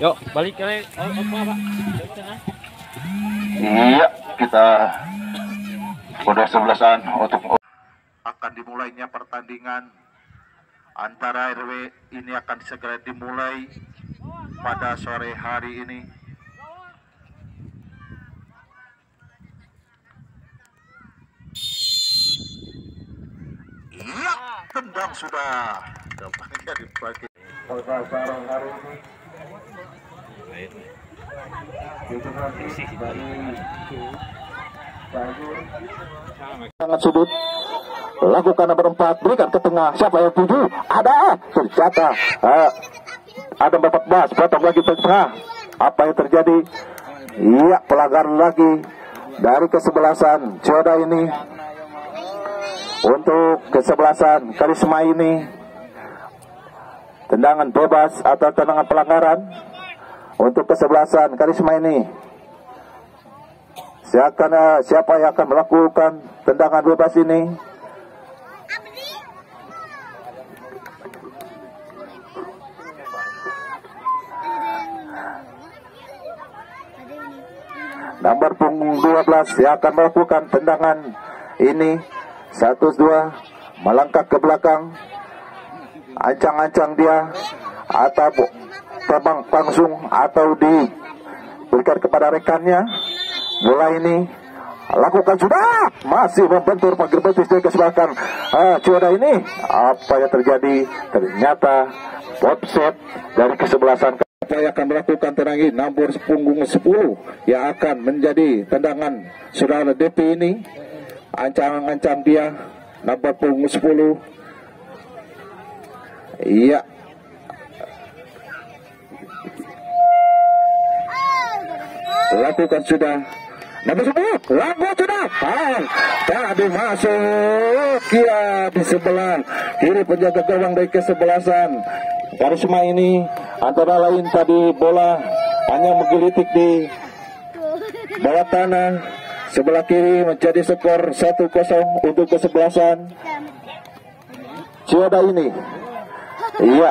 Yuk, balik kali. Iya, kita udah sebelasan untuk akan dimulainya pertandingan antara RW ini akan segera dimulai pada sore hari ini. Iya, tendang sudah. Dampaknya dipakai. Pada sore hari ini. Sangat sudut. Lakukan berempat, berikan ke tengah. Siapa yang tuju? Ada senjata. Ada 14, potong lagi ke tengah. Apa yang terjadi? Iya, pelanggaran lagi dari kesebelasan Joda ini. Untuk kesebelasan Karisma ini, tendangan bebas atau tendangan pelanggaran untuk kesebelasan Karisma ini. Siapa yang akan melakukan tendangan bebas ini? Nomor punggung 12 yang akan melakukan tendangan ini. 1-2 melangkah ke belakang, ancang-ancang dia atau terbang langsung atau diberikan kepada rekannya. Bola ini lakukan sudah, masih membentur pagar betis dari kesebelasan Cuada ini. Apa yang terjadi? Ternyata offset dari kesebelasan. Yang akan melakukan tendangan nomor punggung 10 yang akan menjadi tendangan saudara DP ini, ancang-ancang dia nomor punggung 10. Iya, lakukan sudah nomor 10, lakukan sudah. Tadi masuk ya di sebelah kiri penjaga gawang dari kesebelasan Karisma ini. Antara lain tadi bola hanya menggelitik di bawah tanah sebelah kiri, menjadi skor 1-0 untuk kesebelasan Ciada ini. Iya,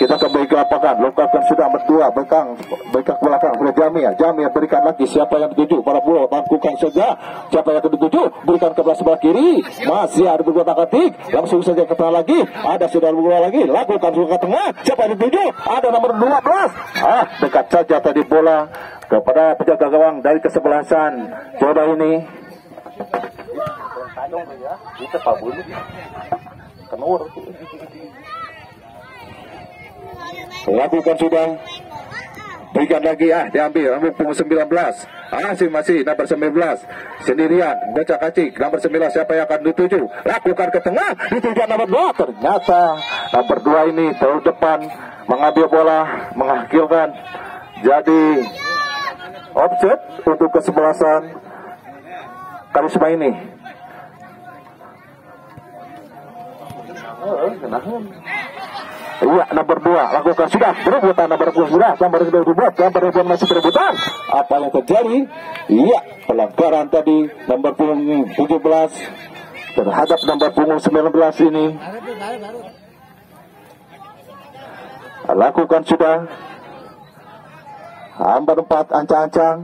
kita kembali ke lapangan. Lompatkan sudah berdua bekak belakang sudah Jamil berikan lagi. Siapa yang dituju? Para bola lakukan saja. Siapa yang dituju? Berikan ke sebelah kiri. Masih ada berdua takatik. Langsung saja ke tengah lagi. Ada sudah berdua lagi. Lakukan juga ke tengah. Siapa yang dituju? Ada nomor 12. Dekat saja tadi bola kepada penjaga gawang dari kesebelasan Coba ini. Itu Pak Budi. Kenur. Lakukan sudah, berikan lagi. Diambil nomor 19, masih nomor 19 sendirian, bocah kacik nomor 9. Siapa yang akan dituju? Lakukan ke tengah, dituju nomor 2. Ternyata nomor 2 ini terlalu depan mengambil bola, menghasilkan jadi offset untuk kesebelasan Karisma ini. Iya, nomor 2 lakukan sudah, berebutan nomor 2 sudah, nomor 2 masih berebutan. Apa yang terjadi? Iya, pelanggaran tadi nomor 17 terhadap nomor 19 ini. Lakukan sudah, nomor 4 ancang-ancang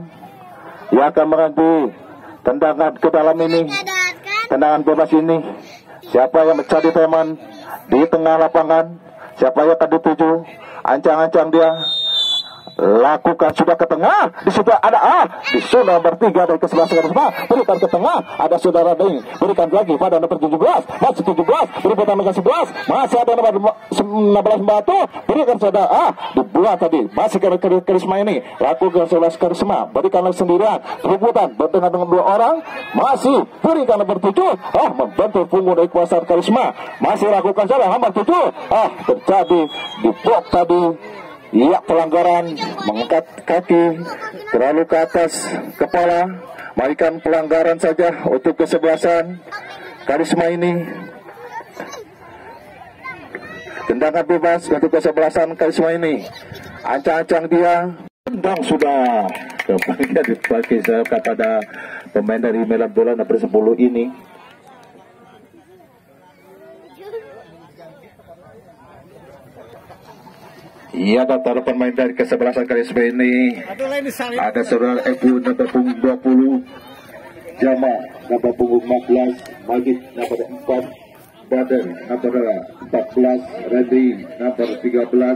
yang akan mengambil tendangan ke dalam ini, tendangan bebas ini. Siapa yang mencari teman di tengah lapangan? Siapa yang akan dituju? Ancang-ancang dia, lakukan sudah ke tengah. Di situ ada di sudah nomor 3 dari kesebelasan, berikan ke tengah. Ada saudara Ding, berikan lagi pada nomor 17, masih 17, berikan nomor 11, masih ada nomor 16 batu, berikan saudara dibuat tadi, masih Karisma ini. Lakukan sebelas Karisma, berikan sendirian, rebutan bertengah dengan 2 orang, masih berikan nomor 7, membentur punggung dari kuasa Karisma, masih lakukan saudara nomor 7, terjadi dibuat tadi. Iya, pelanggaran mengangkat kaki terlalu ke atas kepala, melainkan pelanggaran saja untuk kesebelasan Karisma ini. Tendangan bebas untuk kesebelasan Karisma ini. Ancang-ancang dia, tendang sudah. Kembali dipakai kepada pemain dari Medan Bola nomor 10 ini. Iya, taruh pemain dari kesebelasan KSB ini. Ada saudara Ebu nomor punggung 20, Jama nomor punggung 15, Magid nomor 4, Baden nomor 14, Reddy nomor 13,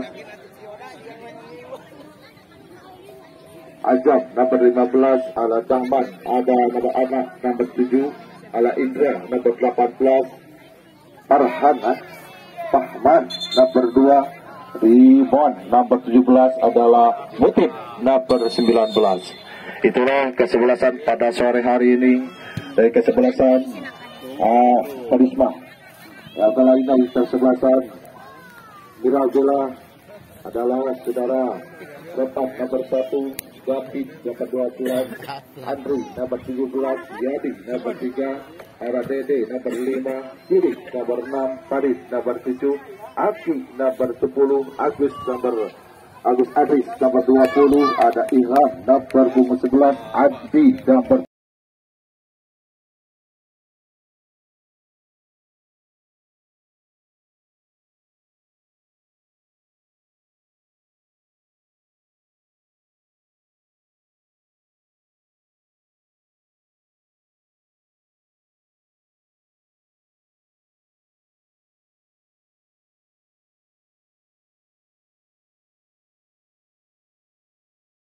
Azam nomor 15, Ala Tahman ada nomor anak nomor 7, Ala Indra nomor 18, Farhanah Fahman nomor 2, Rimon nomor 17 adalah Mutip nomor 19. Itulah kesebelasan pada sore hari ini dari kesebelasan Karisma. Yang lain dari kesebelasan Miragula adalah saudara Repat nomor 1, David nomor 12, Andrew nomor 17, Yadi nomor 3, RDD nomor 5, Siri nomor 6, Farid nomor 7, Aki nomor 10, Agus Adris nomor 20, ada Ilham nomor 11, Adi nomor